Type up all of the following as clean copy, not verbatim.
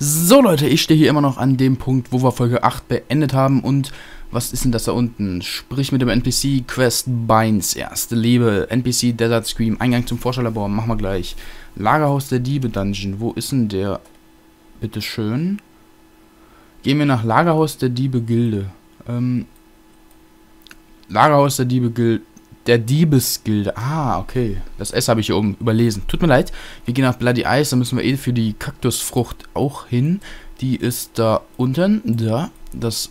So Leute, ich stehe hier immer noch an dem Punkt, wo wir Folge 8 beendet haben und was ist denn das da unten? Sprich mit dem NPC, Quest Binds, erste Liebe, NPC, Desert Scream, Eingang zum Forscherlabor, machen wir gleich. Lagerhaus der Diebe Dungeon, wo ist denn der? Bitteschön. Gehen wir nach Lagerhaus der Diebe Gilde. Lagerhaus der Diebe Gilde. Der Diebesgilde. Ah, okay. Das S habe ich hier oben überlesen. Tut mir leid. Wir gehen nach Bloody Ice. Da müssen wir für die Kaktusfrucht auch hin. Die ist da unten. Da. Das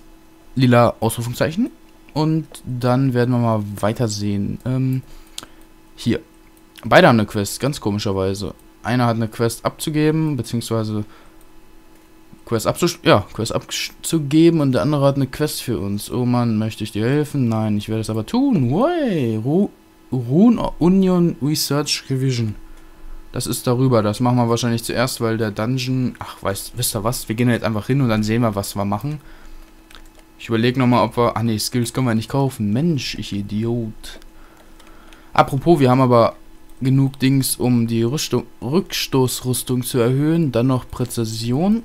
lila Ausrufungszeichen. Und dann werden wir mal weitersehen. Hier. Beide haben eine Quest. Ganz komischerweise. Einer hat eine Quest abzugeben. Beziehungsweise Quest abzugeben und der andere hat eine Quest für uns. Oh Mann, möchte ich dir helfen? Nein, ich werde es aber tun. Hey, Rune Union Research Revision. Das ist darüber. Das machen wir wahrscheinlich zuerst, weil der Dungeon... Ach, wisst ihr was? Wir gehen jetzt einfach hin und dann sehen wir, was wir machen. Ich überlege nochmal, ob wir... Ach nee, Skills können wir nicht kaufen. Mensch, ich Idiot. Apropos, wir haben aber... genug Dings, um die Rückstoßrüstung zu erhöhen. Dann noch Präzision.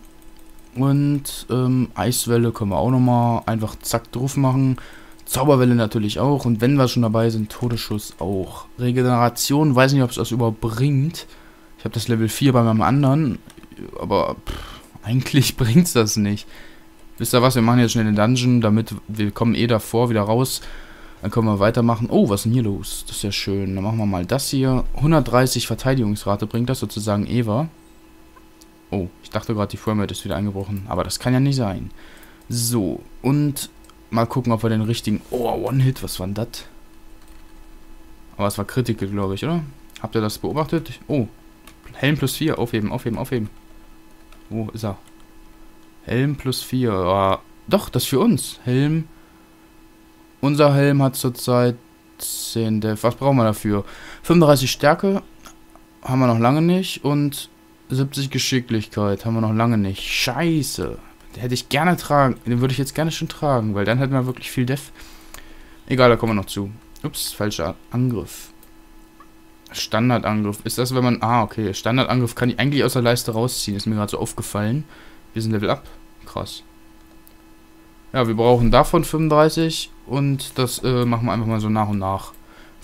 Und Eiswelle können wir auch nochmal einfach zack drauf machen. Zauberwelle natürlich auch. Und wenn wir schon dabei sind, Todesschuss auch. Regeneration, weiß nicht, ob es das überhaupt bringt. Ich habe das Level 4 bei meinem anderen. Aber eigentlich bringt es das nicht. Wisst ihr was, wir machen jetzt schnell den Dungeon, damit wir kommen davor wieder raus. Dann können wir weitermachen. Oh, was ist denn hier los? Das ist ja schön. Dann machen wir mal das hier. 130 Verteidigungsrate bringt das sozusagen Eva. Oh, ich dachte gerade, die Framerate ist wieder eingebrochen. Aber das kann ja nicht sein. So, und mal gucken, ob wir den richtigen... Oh, One-Hit, was war denn das? Aber es war Critical, glaube ich, oder? Habt ihr das beobachtet? Oh, Helm plus 4. Aufheben, aufheben, aufheben. Wo ist er? Helm plus 4. Ah, doch, das ist für uns. Helm. Unser Helm hat zurzeit 10 Def. Was brauchen wir dafür? 35 Stärke haben wir noch lange nicht und... 70 Geschicklichkeit haben wir noch lange nicht. Scheiße. Den hätte ich gerne tragen. Den würde ich jetzt gerne schon tragen, weil dann hätten wir wirklich viel Def. Egal, da kommen wir noch zu. Ups, falscher Angriff. Standardangriff. Ist das, wenn man... Ah, okay. Standardangriff kann ich eigentlich aus der Leiste rausziehen. Ist mir gerade so aufgefallen. Wir sind Level Up. Krass. Ja, wir brauchen davon 35 und das machen wir einfach mal so nach und nach.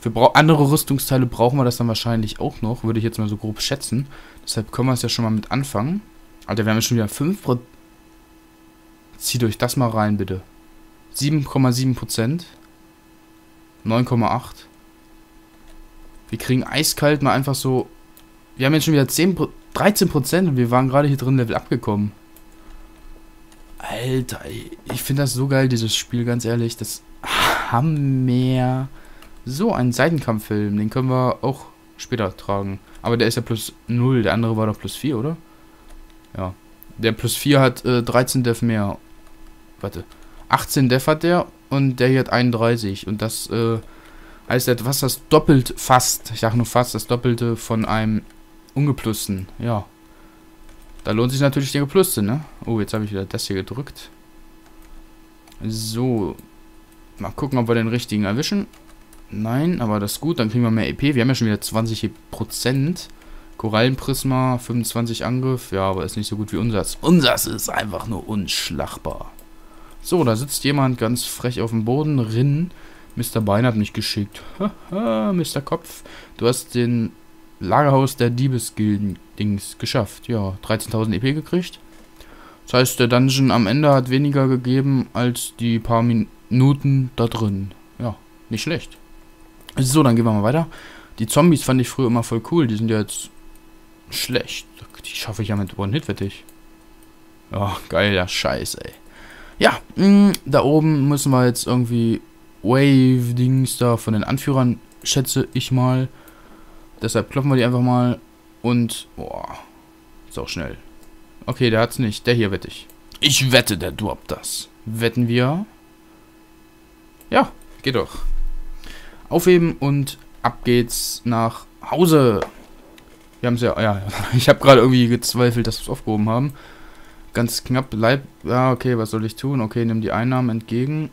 Für andere Rüstungsteile brauchen wir das dann wahrscheinlich auch noch, würde ich jetzt mal so grob schätzen. Deshalb können wir es ja schon mal mit anfangen. Alter, wir haben jetzt schon wieder 5%. Zieht euch das mal rein, bitte. 7,7%. 9,8%. Wir kriegen eiskalt mal einfach so... Wir haben jetzt schon wieder 13% und wir waren gerade hier drin Level abgekommen. Alter, ich finde das so geil, dieses Spiel, ganz ehrlich. Das Hammer... So, einen Seitenkampffilm, den können wir auch später tragen. Aber der ist ja plus 0, der andere war doch plus 4, oder? Ja. Der plus 4 hat 13 Def mehr. Warte. 18 Def hat der und der hier hat 31. Und das heißt etwas, das doppelt fast. Ich sag nur fast, das Doppelte von einem Ungeplusten. Ja. Da lohnt sich natürlich der Gepluste, ne? Oh, jetzt habe ich wieder das hier gedrückt. So. Mal gucken, ob wir den richtigen erwischen. Nein, aber das ist gut, dann kriegen wir mehr EP. Wir haben ja schon wieder 20%. Korallenprisma, 25 Angriff. Ja, aber ist nicht so gut wie unseres. Unseres ist einfach nur unschlagbar. So, da sitzt jemand ganz frech auf dem Boden. Rinn. Mr. Bein hat mich geschickt. Haha, Mr. Kopf. Du hast den Lagerhaus der Diebesgilden-Dings geschafft. Ja, 13.000 EP gekriegt. Das heißt, der Dungeon am Ende hat weniger gegeben als die paar Minuten da drin. Ja, nicht schlecht. So, dann gehen wir mal weiter. Die Zombies fand ich früher immer voll cool. Die sind ja jetzt schlecht. Die schaffe ich ja mit One-Hit, wette ich. Ja, geiler Scheiß, ey. Ja, da oben müssen wir jetzt irgendwie Wave-Dings da von den Anführern, schätze ich mal. Deshalb kloppen wir die einfach mal. Und, boah, ist auch schnell. Okay, der hat's nicht. Der hier wette ich. Ich wette, der droppt das. Wetten wir? Ja, geht doch. Aufheben und ab geht's nach Hause. Wir haben es ja... Ja, ich habe gerade irgendwie gezweifelt, dass wir es aufgehoben haben. Ganz knapp. Ja, okay, was soll ich tun? Okay, nimm die Einnahmen entgegen.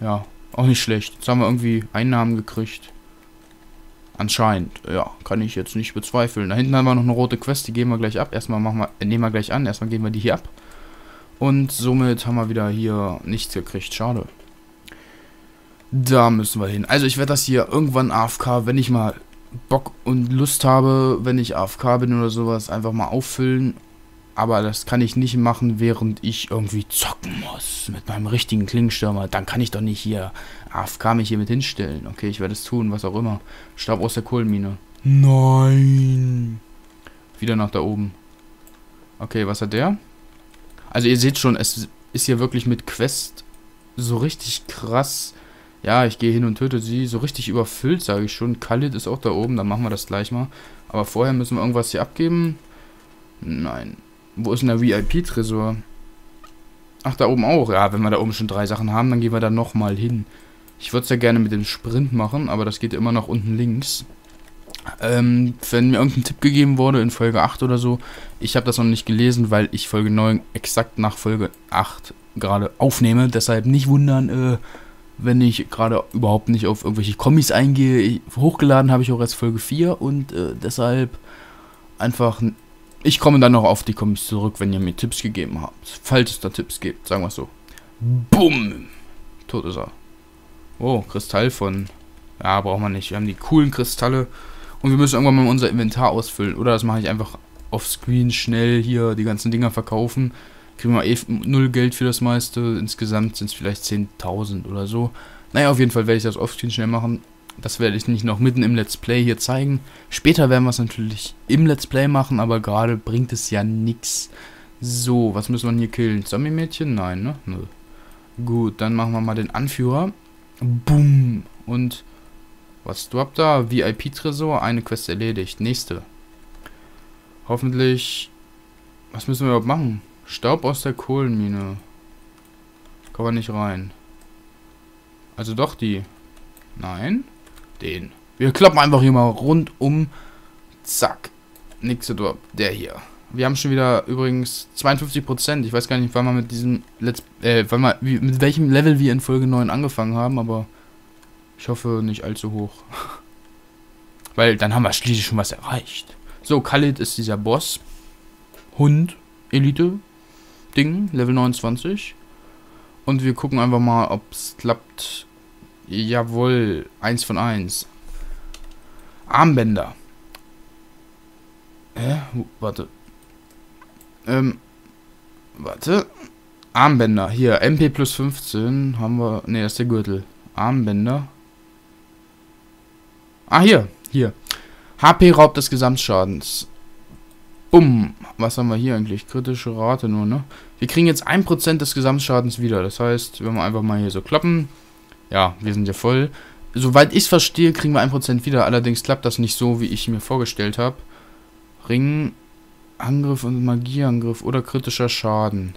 Ja, auch nicht schlecht. Jetzt haben wir irgendwie Einnahmen gekriegt. Anscheinend, ja, kann ich jetzt nicht bezweifeln. Da hinten haben wir noch eine rote Quest, die geben wir gleich ab. Erstmal nehmen wir gleich an, erstmal geben wir die hier ab. Und somit haben wir wieder hier nichts gekriegt, schade. Da müssen wir hin. Also ich werde das hier irgendwann AFK, wenn ich mal Bock und Lust habe, wenn ich AFK bin oder sowas, einfach mal auffüllen. Aber das kann ich nicht machen, während ich irgendwie zocken muss mit meinem richtigen Klingenstürmer. Dann kann ich doch nicht hier AFK mich hier mit hinstellen. Okay, ich werde es tun, was auch immer. Staub aus der Kohlenmine. Nein. Wieder nach da oben. Okay, was hat der? Also ihr seht schon, es ist hier wirklich mit Quest so richtig krass. Ja, ich gehe hin und töte sie. So richtig überfüllt, sage ich schon. Khalid ist auch da oben, dann machen wir das gleich mal. Aber vorher müssen wir irgendwas hier abgeben. Nein. Wo ist denn der VIP-Tresor? Ach, da oben auch. Ja, wenn wir da oben schon 3 Sachen haben, dann gehen wir da nochmal hin. Ich würde es ja gerne mit dem Sprint machen, aber das geht immer nach unten links. Wenn mir irgendein Tipp gegeben wurde in Folge 8 oder so, ich habe das noch nicht gelesen, weil ich Folge 9 exakt nach Folge 8 gerade aufnehme. Deshalb nicht wundern, wenn ich gerade überhaupt nicht auf irgendwelche Kommis eingehe. Hochgeladen habe ich auch erst Folge 4 und deshalb einfach... Ich komme dann noch auf die Kommis zurück, wenn ihr mir Tipps gegeben habt. Falls es da Tipps gibt, sagen wir es so. Bumm! Tot ist er. Oh, Kristall von... Ja, braucht man nicht. Wir haben die coolen Kristalle. Und wir müssen irgendwann mal unser Inventar ausfüllen. Oder das mache ich einfach offscreen schnell hier die ganzen Dinger verkaufen. Kriegen wir eh 0 Geld für das meiste. Insgesamt sind es vielleicht 10.000 oder so. Naja, auf jeden Fall werde ich das offscreen schnell machen. Das werde ich nicht noch mitten im Let's Play hier zeigen. Später werden wir es natürlich im Let's Play machen, aber gerade bringt es ja nichts. So, was müssen wir hier killen? Zombie-Mädchen? Nein, ne? Nö. Gut, dann machen wir mal den Anführer. Boom. Und was droppt da? VIP-Tresor. Eine Quest erledigt. Nächste. Hoffentlich... Was müssen wir überhaupt machen? Staub aus der Kohlenmine. Kann man nicht rein. Also doch die. Nein. Den. Wir kloppen einfach hier mal rundum. Zack. Nächste Drop. Der hier. Wir haben schon wieder übrigens 52%. Ich weiß gar nicht, wann wir mit diesem mit welchem Level wir in Folge 9 angefangen haben, aber ich hoffe nicht allzu hoch. Weil dann haben wir schließlich schon was erreicht. So, Khalid ist dieser Boss. Hund. Elite. Ding. Level 29. Und wir gucken einfach mal, ob es klappt. Jawohl, 1 von 1. Armbänder. Warte. Warte. Armbänder, hier, MP plus 15 haben wir, ne, das ist der Gürtel. Armbänder. Ah, hier. HP Raub des Gesamtschadens. Bumm. Was haben wir hier eigentlich? Kritische Rate nur, ne? Wir kriegen jetzt 1% des Gesamtschadens wieder. Das heißt, wenn wir einfach mal hier so klappen... Ja, wir sind ja voll. Soweit ich es verstehe, kriegen wir 1% wieder. Allerdings klappt das nicht so, wie ich mir vorgestellt habe. Ring, Angriff und Magieangriff oder kritischer Schaden.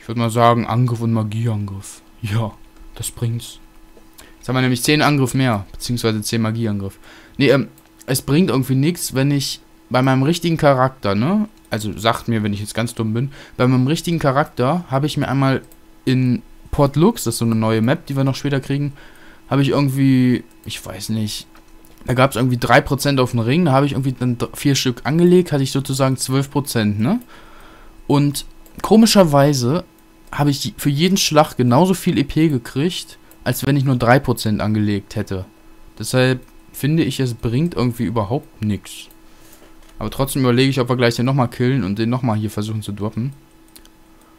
Ich würde mal sagen, Angriff und Magieangriff. Ja, das bringt's. Jetzt haben wir nämlich 10 Angriff mehr. Beziehungsweise 10 Magieangriff. Nee, es bringt irgendwie nichts, wenn ich bei meinem richtigen Charakter, ne? Also sagt mir, wenn ich jetzt ganz dumm bin. Bei meinem richtigen Charakter habe ich mir einmal in... Port Lux, das ist so eine neue Map, die wir noch später kriegen, habe ich irgendwie, ich weiß nicht, da gab es irgendwie 3% auf den Ring, da habe ich irgendwie dann 4 Stück angelegt, hatte ich sozusagen 12%, ne? Und komischerweise habe ich für jeden Schlag genauso viel EP gekriegt, als wenn ich nur 3% angelegt hätte. Deshalb finde ich, es bringt irgendwie überhaupt nichts. Aber trotzdem überlege ich, ob wir gleich den nochmal killen und den nochmal hier versuchen zu droppen.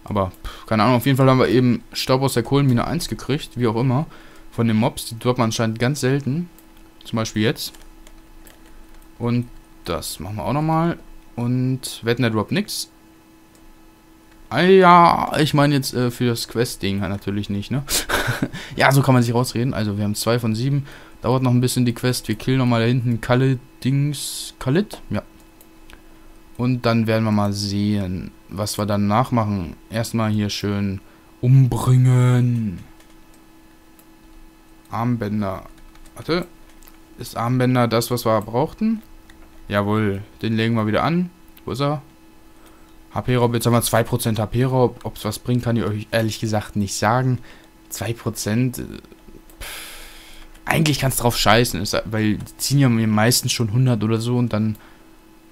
Aber, keine Ahnung, auf jeden Fall haben wir eben Staub aus der Kohlenmine 1 gekriegt, wie auch immer. Von den Mobs, die droppen anscheinend ganz selten. Zum Beispiel jetzt. Und das machen wir auch nochmal. Und wetten, der droppt nix. Ah ja, ich meine jetzt für das Quest-Ding natürlich nicht, ne? Ja, so kann man sich rausreden. Also, wir haben 2 von 7. Dauert noch ein bisschen die Quest. Wir killen nochmal da hinten Khalid-Dings. Khalid? Ja. Und dann werden wir mal sehen, was wir dann nachmachen. Erstmal hier schön umbringen. Armbänder. Warte. Ist Armbänder das, was wir brauchten? Jawohl. Den legen wir wieder an. Wo ist er? HP-Raub. Jetzt haben wir 2% HP-Raub. Ob es was bringt, kann ich euch ehrlich gesagt nicht sagen. 2%. Eigentlich kannst du drauf scheißen, weil die ziehen ja meistens schon 100 oder so und dann,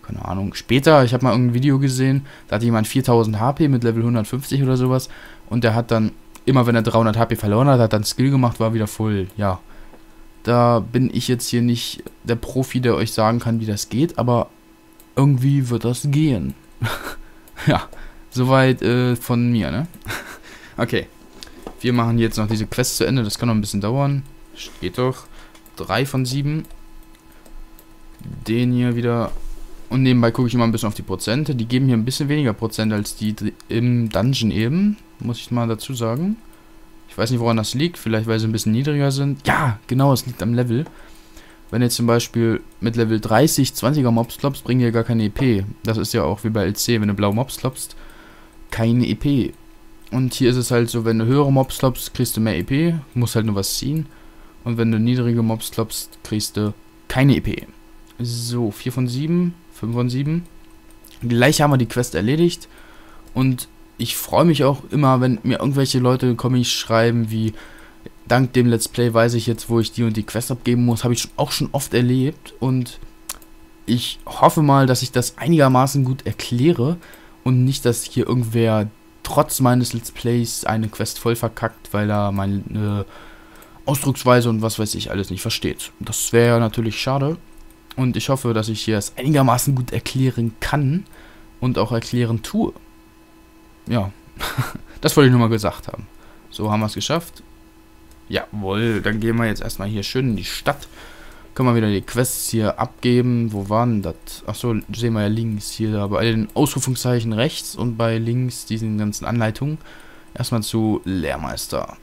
keine Ahnung, später, ich habe mal irgendein Video gesehen, da hatte jemand 4000 HP mit Level 150 oder sowas und der hat dann, immer wenn er 300 HP verloren hat, hat dann Skill gemacht, war wieder voll, ja. Da bin ich jetzt hier nicht der Profi, der euch sagen kann, wie das geht, aber irgendwie wird das gehen. Ja, soweit von mir, ne? Okay, wir machen jetzt noch diese Quest zu Ende, das kann noch ein bisschen dauern. Steht doch. 3 von 7. Den hier wieder. Und nebenbei gucke ich immer ein bisschen auf die Prozente. Die geben hier ein bisschen weniger Prozent als die im Dungeon eben. Muss ich mal dazu sagen. Ich weiß nicht, woran das liegt. Vielleicht, weil sie ein bisschen niedriger sind. Ja, genau, es liegt am Level. Wenn jetzt zum Beispiel mit Level 30 20er Mobs klopst, bringen die ja gar keine EP. Das ist ja auch wie bei LC. Wenn du blaue Mobs klopst, keine EP. Und hier ist es halt so, wenn du höhere Mobs klopst, kriegst du mehr EP. Musst halt nur was ziehen. Und wenn du niedrige Mobs klopfst, kriegst du keine EP. So, 4 von 7, 5 von 7. Gleich haben wir die Quest erledigt. Und ich freue mich auch immer, wenn mir irgendwelche Leute Comics schreiben, wie, dank dem Let's Play weiß ich jetzt, wo ich die und die Quest abgeben muss. Habe ich auch schon oft erlebt. Und ich hoffe mal, dass ich das einigermaßen gut erkläre. Und nicht, dass hier irgendwer trotz meines Let's Plays eine Quest voll verkackt, weil er meine Ausdrucksweise und was weiß ich alles nicht versteht. Das wäre natürlich schade. Und ich hoffe, dass ich hier es einigermaßen gut erklären kann und auch erklären tue. Ja, das wollte ich nur mal gesagt haben. So, haben wir es geschafft. Jawohl, dann gehen wir jetzt erstmal hier schön in die Stadt. Können wir wieder die Quests hier abgeben. Wo waren das? Achso, sehen wir ja links hier. Aber bei den Ausrufungszeichen rechts und bei links diesen ganzen Anleitungen. Erstmal zu Lehrmeister.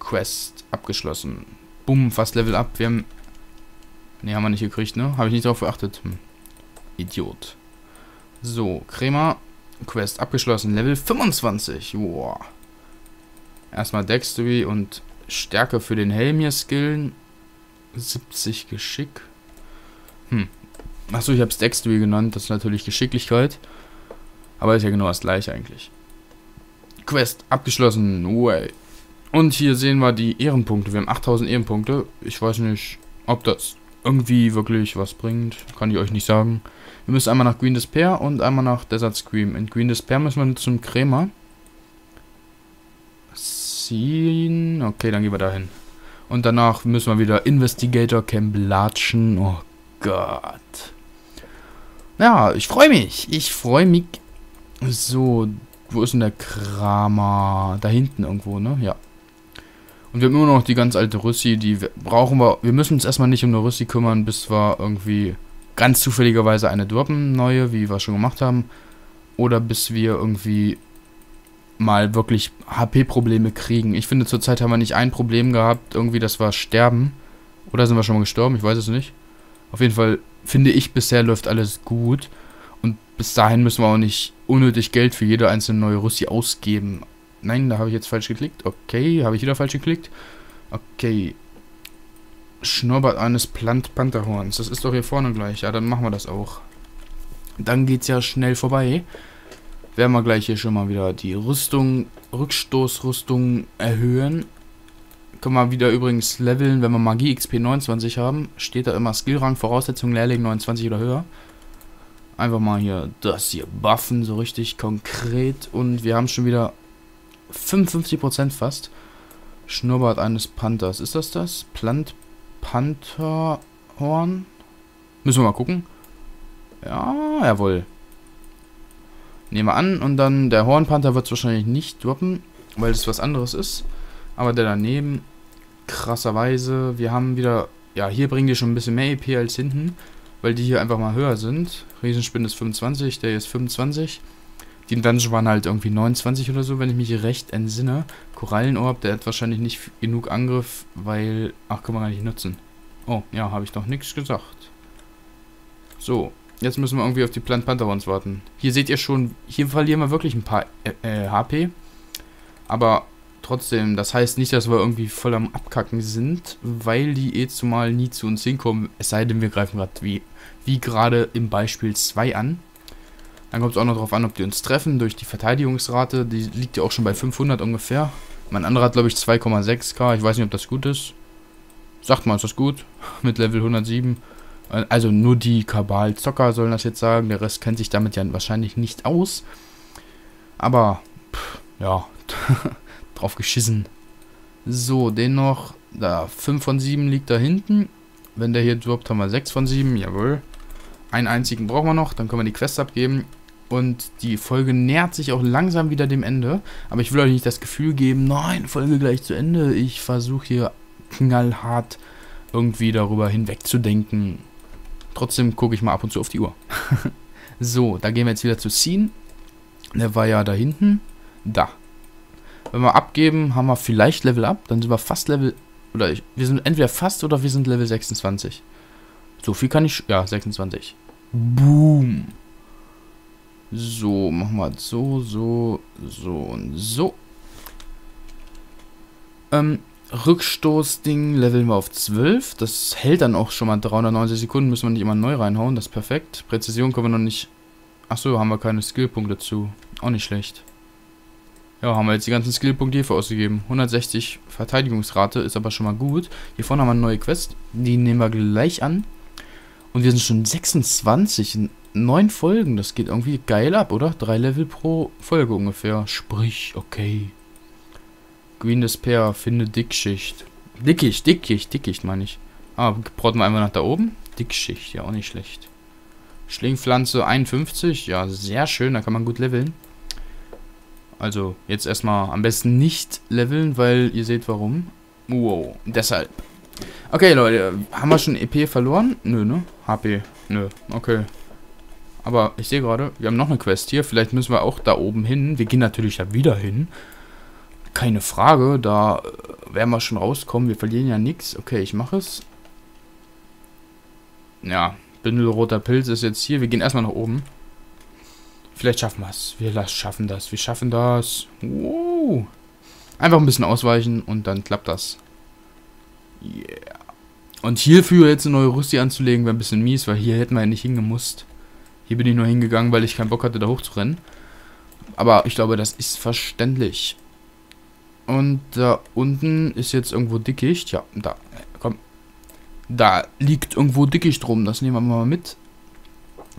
Quest abgeschlossen. Bumm, fast Level up. Wir haben... Ne, haben wir nicht gekriegt, ne? Habe ich nicht drauf geachtet. Idiot. So, Krämer. Quest abgeschlossen. Level 25. Wow. Erstmal Dexterity und Stärke für den Helm hier skillen. 70 Geschick. Achso, ich habe es Dexterity genannt. Das ist natürlich Geschicklichkeit. Aber ist ja genau das gleiche eigentlich. Quest abgeschlossen. Way. Und hier sehen wir die Ehrenpunkte. Wir haben 8000 Ehrenpunkte. Ich weiß nicht, ob das irgendwie wirklich was bringt. Kann ich euch nicht sagen. Wir müssen einmal nach Green Despair und einmal nach Desert Scream. In Green Despair müssen wir zum Krämer. Scene. Okay, dann gehen wir dahin. Und danach müssen wir wieder Investigator Camp latschen. Oh Gott. Ja, ich freue mich. Ich freue mich. So, wo ist denn der Krämer? Da hinten irgendwo, ne? Ja. Und wir haben immer noch die ganz alte Rüssi, die brauchen wir. Wir müssen uns erstmal nicht um eine Rüssi kümmern, bis wir irgendwie ganz zufälligerweise eine droppen, neue, wie wir schon gemacht haben. Oder bis wir irgendwie mal wirklich HP-Probleme kriegen. Ich finde, zurzeit haben wir nicht ein Problem gehabt, irgendwie, dass wir sterben. Oder sind wir schon mal gestorben? Ich weiß es nicht. Auf jeden Fall finde ich, bisher läuft alles gut. Und bis dahin müssen wir auch nicht unnötig Geld für jede einzelne neue Rüssi ausgeben. Nein, da habe ich jetzt falsch geklickt. Okay, habe ich wieder falsch geklickt. Okay. Schnurrbart eines Pantherhorns. Das ist doch hier vorne gleich. Ja, dann machen wir das auch. Dann geht's ja schnell vorbei. Werden wir gleich hier schon mal wieder die Rüstung, Rückstoßrüstung erhöhen. Können wir wieder übrigens leveln, wenn wir Magie XP 29 haben. Steht da immer Skillrang, Voraussetzung Lehrling 29 oder höher. Einfach mal hier das hier buffen, so richtig konkret. Und wir haben schon wieder 55% fast. Schnurrbart eines Panthers. Ist das das? Pantherhorn? Müssen wir mal gucken. Ja, jawohl. Nehmen wir an. Und dann der Hornpanther wird es wahrscheinlich nicht droppen, weil es was anderes ist. Aber der daneben, krasserweise, wir haben wieder... Ja, hier bringen die schon ein bisschen mehr EP als hinten, weil die hier einfach mal höher sind. Riesenspinne ist 25, der hier ist 25. Die im Dungeon waren halt irgendwie 29 oder so, wenn ich mich recht entsinne. Korallenohrb, der hat wahrscheinlich nicht genug Angriff, weil... Ach, kann man gar nicht nutzen. Oh, ja, habe ich noch nichts gesagt. So, jetzt müssen wir irgendwie auf die Pantherhorns warten. Hier seht ihr schon, hier verlieren wir wirklich ein paar HP. Aber trotzdem, das heißt nicht, dass wir irgendwie voll am Abkacken sind, weil die eh zumal nie zu uns hinkommen. Es sei denn, wir greifen gerade wie gerade im Beispiel 2 an. Dann kommt es auch noch darauf an, ob die uns treffen, durch die Verteidigungsrate. Die liegt ja auch schon bei 500 ungefähr. Mein anderer hat, glaube ich, 2,6k. Ich weiß nicht, ob das gut ist. Sagt mal, ist das gut? Mit Level 107. Also nur die Kabal-Zocker sollen das jetzt sagen. Der Rest kennt sich damit ja wahrscheinlich nicht aus. Aber, pff, ja, drauf geschissen. So, den noch. Da, 5 von 7 liegt da hinten. Wenn der hier droppt, haben wir 6 von 7. Jawohl. Einen einzigen brauchen wir noch. Dann können wir die Quest abgeben. Und die Folge nähert sich auch langsam wieder dem Ende. Aber ich will euch nicht das Gefühl geben, nein, Folge gleich zu Ende. Ich versuche hier knallhart irgendwie darüber hinwegzudenken. Trotzdem gucke ich mal ab und zu auf die Uhr. So, da gehen wir jetzt wieder zu Scene. Der war ja da hinten. Da. Wenn wir abgeben, haben wir vielleicht Level Up. Dann sind wir fast Level... Oder wir sind entweder fast oder wir sind Level 26. So viel kann ich... Ja, 26. Boom. So, machen wir so, so, so und so. Rückstoßding leveln wir auf 12. Das hält dann auch schon mal 390 Sekunden. Müssen wir nicht immer neu reinhauen. Das ist perfekt. Präzision können wir noch nicht... Achso, haben wir keine Skillpunkte zu. Auch nicht schlecht. Ja, haben wir jetzt die ganzen Skillpunkte hierfür ausgegeben. 160 Verteidigungsrate ist aber schon mal gut. Hier vorne haben wir eine neue Quest. Die nehmen wir gleich an. Und wir sind schon 26 in 9 Folgen. Das geht irgendwie geil ab, oder? 3 Level pro Folge ungefähr. Sprich, okay. Green Despair, finde Dickschicht. Dickicht meine ich. Ah, brotten wir einmal nach da oben. Dickschicht, ja auch nicht schlecht. Schlingpflanze 51, ja sehr schön, da kann man gut leveln. Also jetzt erstmal am besten nicht leveln, weil ihr seht warum. Wow, deshalb. Okay Leute, haben wir schon EP verloren? Nö, ne? HP, nö, okay. Aber ich sehe gerade, wir haben noch eine Quest hier, vielleicht müssen wir auch da oben hin. Wir gehen natürlich da wieder hin. Keine Frage, da werden wir schon rauskommen. Wir verlieren ja nichts. Okay, ich mache es. Ja, Bündelroter Pilz ist jetzt hier. Wir gehen erstmal nach oben. Vielleicht schaffen wir es. Wir schaffen das. Wir schaffen das. Wow. Einfach ein bisschen ausweichen und dann klappt das. Yeah. Und hierfür jetzt eine neue Rusti anzulegen, wäre ein bisschen mies, weil hier hätten wir ja nicht hingemusst. Hier bin ich nur hingegangen, weil ich keinen Bock hatte, da hochzurennen. Aber ich glaube, das ist verständlich. Und da unten ist jetzt irgendwo Dickicht. Ja, da. Komm. Da liegt irgendwo Dickicht rum. Das nehmen wir mal mit.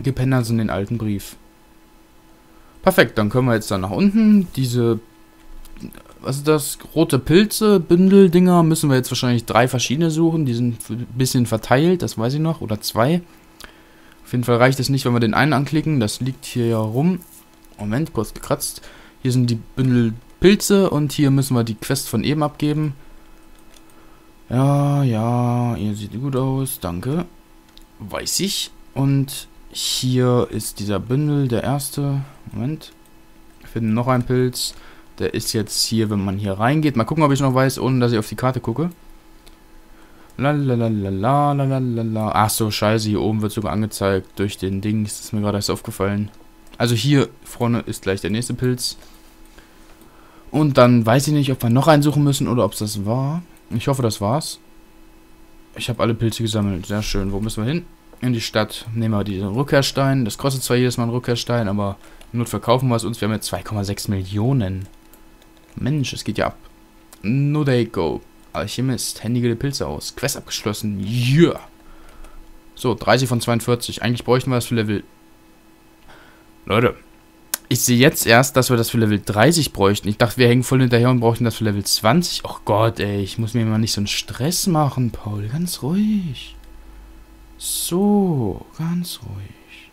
Gepenner sind den alten Brief. Perfekt, dann können wir jetzt dann nach unten. Diese... Was ist das? Rote Pilze, Bündeldinger. Müssen wir jetzt wahrscheinlich 3 verschiedene suchen. Die sind ein bisschen verteilt, das weiß ich noch. Oder 2. Auf jeden Fall reicht es nicht, wenn wir den einen anklicken. Das liegt hier ja rum. Moment, kurz gekratzt. Hier sind die Bündel... Pilze und hier müssen wir die Quest von eben abgeben. Ja, ja, ihr sieht gut aus, danke. Weiß ich. Und hier ist dieser Bündel, der erste. Moment. Wir finden noch einen Pilz. Der ist jetzt hier, wenn man hier reingeht. Mal gucken, ob ich noch weiß, ohne dass ich auf die Karte gucke. Lalalala, lalalala. Ach so, scheiße, hier oben wird sogar angezeigt durch den Dings. Das ist mir gerade erst aufgefallen. Also hier vorne ist gleich der nächste Pilz. Und dann weiß ich nicht, ob wir noch einen suchen müssen oder ob es das war. Ich hoffe, das war's. Ich habe alle Pilze gesammelt. Sehr schön. Wo müssen wir hin? In die Stadt. Nehmen wir diesen Rückkehrstein. Das kostet zwar jedes Mal einen Rückkehrstein, aber nur verkaufen wir es uns. Wir haben jetzt 2,6 Millionen. Mensch, es geht ja ab. No day go. Alchemist. Händige die Pilze aus. Quest abgeschlossen. Yeah. So, 30 von 42. Eigentlich bräuchten wir das für Level... Leute... Ich sehe jetzt erst, dass wir das für Level 30 bräuchten. Ich dachte, wir hängen voll hinterher und bräuchten das für Level 20. Och Gott, ey, ich muss mir immer nicht so einen Stress machen, Paul. Ganz ruhig. So, ganz ruhig.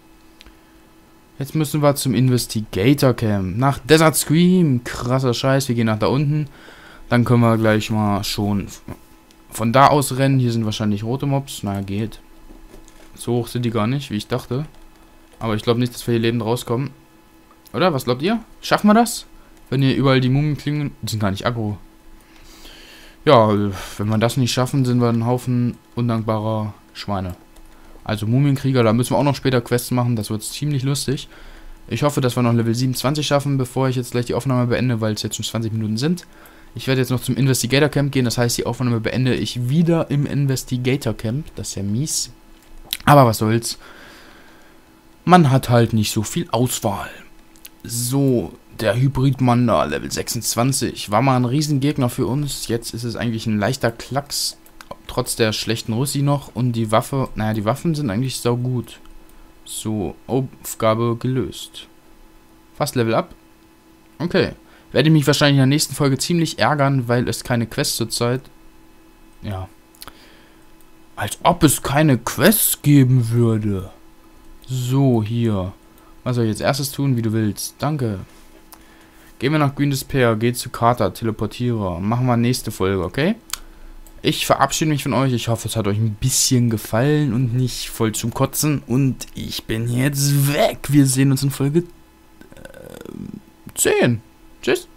Jetzt müssen wir zum Investigator Camp. Nach Desert Scream. Krasser Scheiß, wir gehen nach da unten. Dann können wir gleich mal schon von da aus rennen. Hier sind wahrscheinlich rote Mobs. Na, geht. So hoch sind die gar nicht, wie ich dachte. Aber ich glaube nicht, dass wir hier lebend rauskommen. Oder? Was glaubt ihr? Schaffen wir das? Wenn hier überall die Mumien klingen... Die sind gar nicht aggro. Ja, wenn wir das nicht schaffen, sind wir ein Haufen undankbarer Schweine. Also Mumienkrieger, da müssen wir auch noch später Quests machen. Das wird ziemlich lustig. Ich hoffe, dass wir noch Level 27 schaffen, bevor ich jetzt gleich die Aufnahme beende, weil es jetzt schon 20 Minuten sind. Ich werde jetzt noch zum Investigator Camp gehen. Das heißt, die Aufnahme beende ich wieder im Investigator Camp. Das ist ja mies. Aber was soll's. Man hat halt nicht so viel Auswahl. So, der Hybridmann da, Level 26. War mal ein Riesengegner für uns. Jetzt ist es eigentlich ein leichter Klacks. Trotz der schlechten Russi noch. Und die Waffe, naja, die Waffen sind eigentlich saugut. So, Aufgabe gelöst. Fast Level up. Okay. Werde ich mich wahrscheinlich in der nächsten Folge ziemlich ärgern, weil es keine Quests zurzeit... Ja. Als ob es keine Quests geben würde. So, hier. Was soll ich jetzt erstes tun, wie du willst? Danke. Gehen wir nach Green Despair. Geh zu Kater, Teleportierer. Machen wir nächste Folge, okay? Ich verabschiede mich von euch. Ich hoffe, es hat euch ein bisschen gefallen und nicht voll zum Kotzen. Und ich bin jetzt weg. Wir sehen uns in Folge 10. Tschüss.